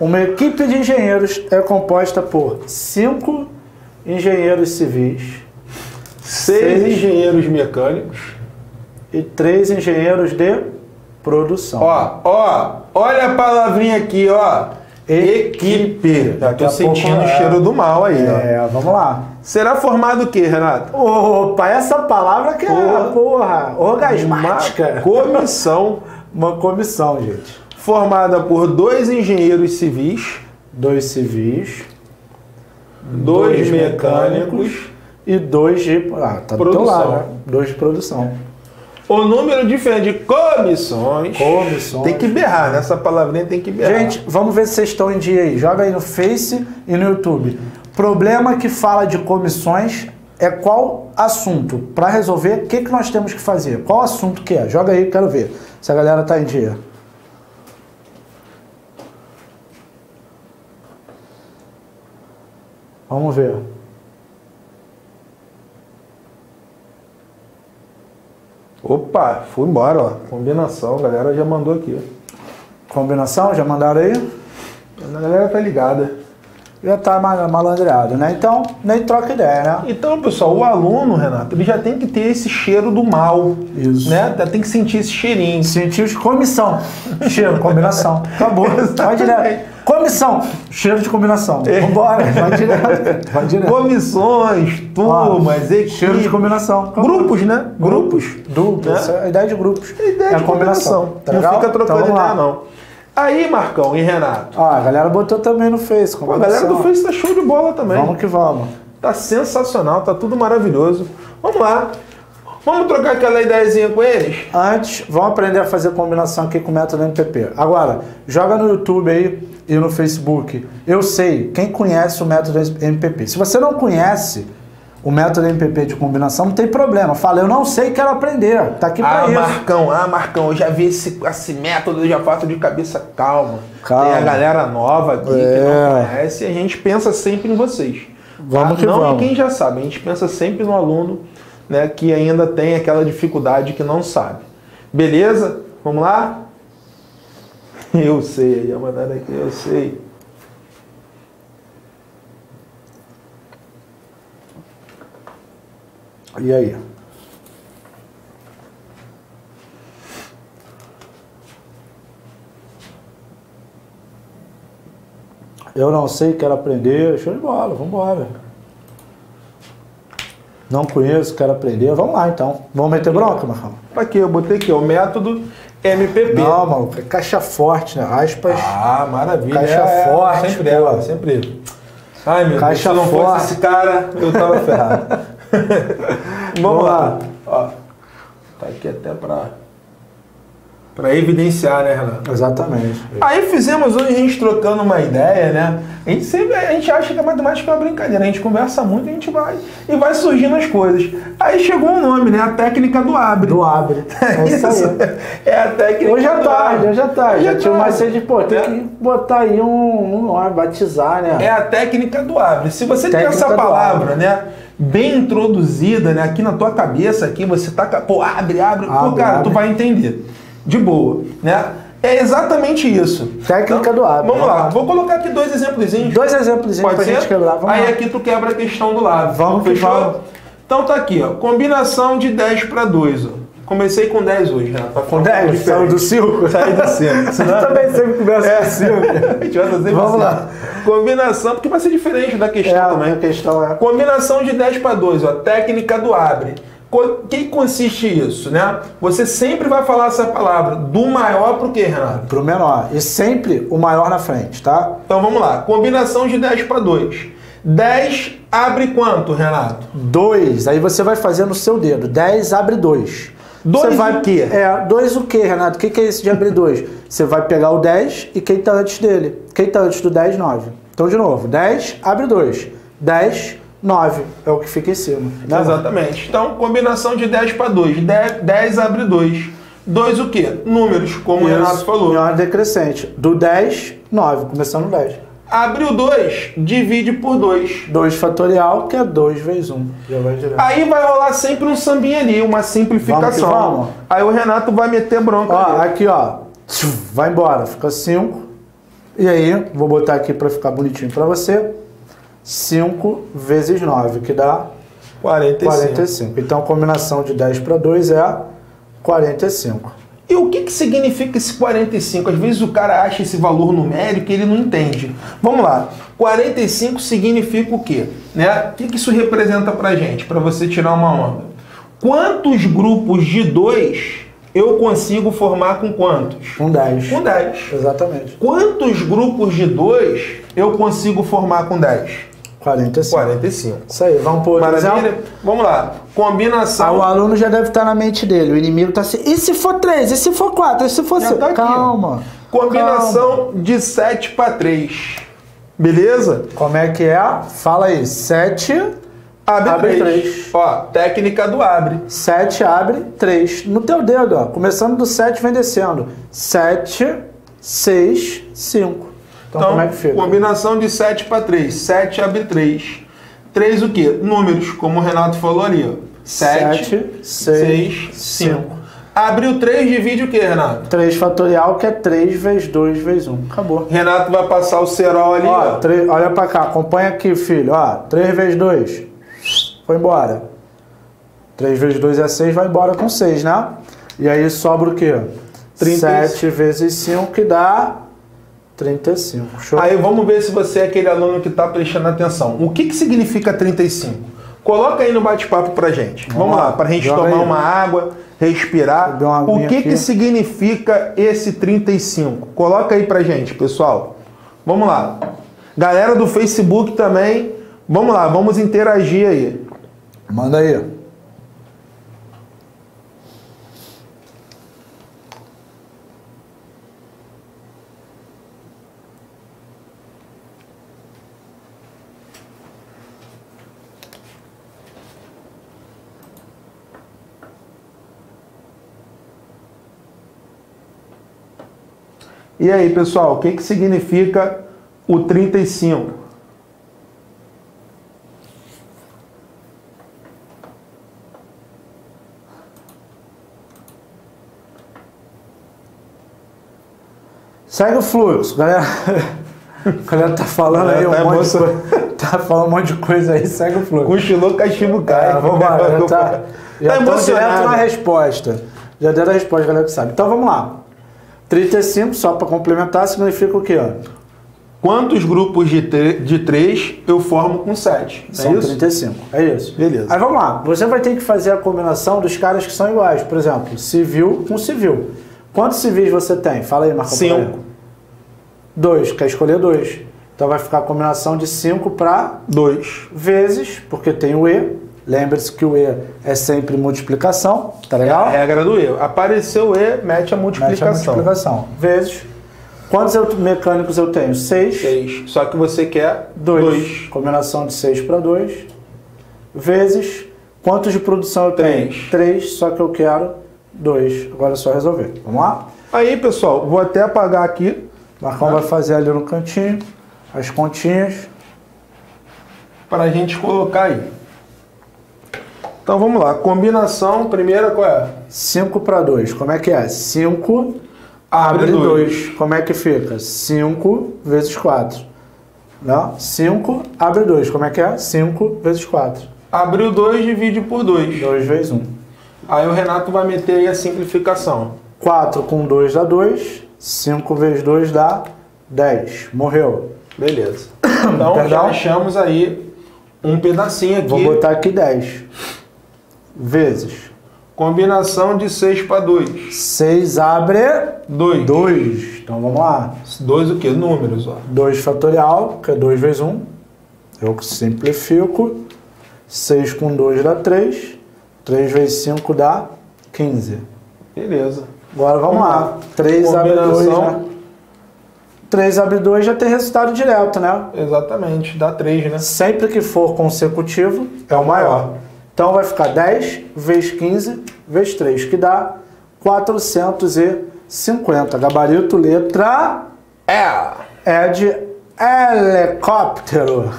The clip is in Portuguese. Uma equipe de engenheiros é composta por 5 engenheiros civis, 6 engenheiros mecânicos e 3 engenheiros de produção. Olha a palavrinha aqui, ó. Equipe. Tô sentindo o cheiro do mal aí, ó. É, vamos lá. Será formado o que, Renato? Opa, essa palavra que é orgasmática. Comissão. Uma comissão, gente. Formada por 2 engenheiros civis. 2 mecânicos. E 2 de... Ah, tá do teu lado, né? 2 de produção. O número diferente de comissões. Tem que berrar, né? Essa palavrinha tem que berrar. Gente, vamos ver se vocês estão em dia aí. Joga aí no Face e no YouTube. Problema que fala de comissões é qual assunto? Para resolver, o que, que nós temos que fazer? Qual assunto que é? Joga aí, quero ver se a galera tá em dia. Vamos ver. Opa, fui embora, ó. Combinação, a galera já mandou aqui. Combinação, já mandaram aí? A galera tá ligada. Já tá malandreado, né? Então, nem troca ideia, né? Então, pessoal, o aluno, Renato, ele já tem que ter esse cheiro do mal. Isso. Né? Já tem que sentir esse cheirinho. Sentir de comissão. Cheiro de combinação. Acabou. Vai direto. Comissão. Cheiro de combinação. Vambora. Vai direto. Vai direto. Comissões, turmas, equipes. Cheiro de combinação. Grupos, né? Grupos. Duplas. Né? A ideia de grupos. A ideia de combinação. Tá legal? Não fica trocando então, ideia, não. Aí, Marcão e Renato. Ó, a galera botou também no Face. Pô, a galera do Face tá show de bola também. Vamos que vamos. Tá sensacional, tá tudo maravilhoso. Vamos lá. Vamos trocar aquela ideiazinha com eles? Antes, vamos aprender a fazer combinação aqui com o método MPP. Agora, joga no YouTube aí e no Facebook. Eu sei, quem conhece o método MPP. Se você não conhece o método MPP de combinação, não tem problema. Fala, eu não sei, quero aprender. Tá aqui pra isso. Marcão, eu já vi esse método, eu já faço de cabeça calma. Tem a galera nova aqui que não conhece, a gente pensa sempre em vocês. Vamos que vamos. Não em quem já sabe, a gente pensa sempre no aluno, né, que ainda tem aquela dificuldade que não sabe. Beleza? Vamos lá? Eu sei, já mandaram aqui, eu sei. E aí? Eu não sei, quero aprender. Show de bola, vamos embora. Não conheço, quero aprender. Vamos lá, então. Vamos meter bronca, Marcão? Aqui, eu botei aqui, o método MPP. Não, maluco, é caixa forte, né? Aspas. Ah, maravilha. Caixa forte. Sempre ela, sempre ele. Ai, meu Deus, se não fosse esse cara, eu tava ferrado. Vamos lá. Ó, tá aqui até para evidenciar, né, Renato? Exatamente. Aí fizemos hoje a gente trocando uma ideia, né? A gente acha que a matemática é uma brincadeira. A gente conversa muito, a gente vai surgindo as coisas. Aí chegou um nome, né? A técnica do abre. Do abre. É a técnica hoje à tarde, hoje à tarde. Já tinha mais cedo de pô, tem que botar aí um nome, batizar, né? É a técnica do abre. Se você tem essa palavra, né? Bem introduzida, né? Aqui na tua cabeça, aqui você tá... Pô, abre. Pô, cara, abre. Tu vai entender. De boa, né? É exatamente isso. Técnica então, do abre. Vamos lá. Vou colocar aqui 2 exemplozinhos. 2 exemplozinhos pra gente quebrar. Vamos aí lá. Aqui tu quebra a questão do lado. Vamos, fechou? Então tá aqui, ó. Combinação de 10 para 2, ó. Comecei com 10 hoje, né? Com 10? Saiu do 5? Saiu do 5. Você também sempre começa com 5. A gente vai fazer vamos lá. Combinação, porque vai ser diferente da questão também. A questão é... Combinação de 10 para 2, ó. Técnica do abre. O que consiste isso, né? Você sempre vai falar essa palavra. Do maior pro quê, Renato? Pro menor. E sempre o maior na frente, tá? Então vamos lá. Combinação de 10 para 2. 10 abre quanto, Renato? 2. Aí você vai fazer no seu dedo. 10 abre 2. 2 o quê? 2 o quê, Renato? O que, que é isso de abrir 2? Você vai pegar o 10 e quem tá antes dele. Quem tá antes do 10, 9. Então, de novo, 10, abre 2. 10, 9. É o que fica em cima. Né? Exatamente. Então, combinação de 10 para 2. 10 abre 2. 2 o quê? Números, como o Renato falou. Em ordem decrescente. Do 10, 9. Começando no 10. Abre o 2, divide por 2. 2 fatorial, que é 2 vezes 1. Já vai direto. Aí vai rolar sempre um sambinha ali, uma simplificação. Vamos. Aí o Renato vai meter bronca. Ó, ali. Aqui, ó. Vai embora. Fica 5. E aí, vou botar aqui para ficar bonitinho para você, 5 vezes 9, que dá 45. Então, a combinação de 10 para 2 é 45. E o que significa esse 45? Às vezes o cara acha esse valor numérico e ele não entende. Vamos lá. 45 significa o quê? Né? O que isso representa pra gente? Para você tirar uma onda. Quantos grupos de 2 eu consigo formar com quantos? Com 10. Com 10. Exatamente. Quantos grupos de 2 eu consigo formar com 10? 45. 45. Isso aí, vamos por exemplo. Vamos lá. Combinação. Ah, o aluno já deve estar na mente dele. O inimigo está assim. E se for 3? E se for 4? E se for 5? Tá calma. Combinação de 7 para 3. Beleza? Como é que é? Fala aí. 7... Abre 3. Ó, técnica do abre. 7 abre 3. No teu dedo, ó. Começando do 7, vem descendo. 7, 6, 5. Então, como é que fica? Combinação de 7 para 3. 7 abre 3. 3 o quê? Números, como o Renato falou ali, ó. 7, 6, 5. Abre o 3, divide o quê, Renato? 3 fatorial, que é 3 vezes 2 vezes 1. Acabou. Renato vai passar o cerol ali, ó. 3, olha para cá, acompanha aqui, filho. Ó, 3 vezes 2. Foi embora. 3 vezes 2 é 6, vai embora com 6, né? E aí sobra o quê? 7 vezes 5, que dá 35. Show. Aí vamos ver se você é aquele aluno que está prestando atenção. O que significa 35? Coloca aí no bate-papo pra gente. Vamos lá, pra gente tomar uma água, respirar. O que significa esse 35? Coloca aí pra gente, pessoal. Vamos lá. Galera do Facebook também, vamos lá, vamos interagir aí. Manda aí. E aí, pessoal, o que que significa o 35? Segue o fluxo, galera. A galera tá falando aí, tá falando um monte de coisa aí, segue o fluxo. Cochilou, cachimbo cai. Vamos lá, já tá emocionado na resposta. Já deram a resposta, galera que sabe. Então vamos lá. 35, só para complementar, significa o quê? Quantos grupos de 3 eu formo com 7? São 35. É isso. Beleza. Aí vamos lá. Você vai ter que fazer a combinação dos caras que são iguais. Por exemplo, civil com civil. Quantos civis você tem? Fala aí, Marcão. 5. 2. Quer escolher 2. Então vai ficar a combinação de 5 para 2 vezes, porque tem o E. Lembre-se que o E é sempre multiplicação, tá legal? É a regra do E. Apareceu o E, mete a multiplicação. Mete a multiplicação. Vezes. Quantos mecânicos eu tenho? 6. 6. Só que você quer 2. Combinação de 6 para 2. Vezes. Quantos de produção eu tenho? 3. Só que eu quero 2. Agora é só resolver. Vamos lá? Aí, pessoal, vou até apagar aqui. Marcão vai fazer ali no cantinho as continhas para a gente colocar aí. Então vamos lá, combinação, primeira qual é? 5 para 2, como é que é? 5 abre 2, como é que fica? 5 vezes 4, não? 5 abre 2, como é que é? 5 vezes 4. Abriu 2, divide por 2. 2 vezes 1. Aí o Renato vai meter aí a simplificação. 4 com 2 dá 2, 5 vezes 2 dá 10, morreu. Beleza. Então já achamos aí um pedacinho aqui. Vou botar aqui 10. Vezes. Combinação de 6 para 2. 6 abre 2. 2. Então vamos lá. 2 o que? Números. 2 fatorial, que é 2 vezes 1. Eu simplifico. 6 com 2 dá 3. 3 vezes 5 dá 15. Beleza. Agora vamos lá. 3 abre 2, né? 3 abre 2 já tem resultado direto, né? Exatamente. Dá 3, né? Sempre que for consecutivo, é o maior. Então vai ficar 10 vezes 15 vezes 3, que dá 450. Gabarito letra E. É de helicóptero.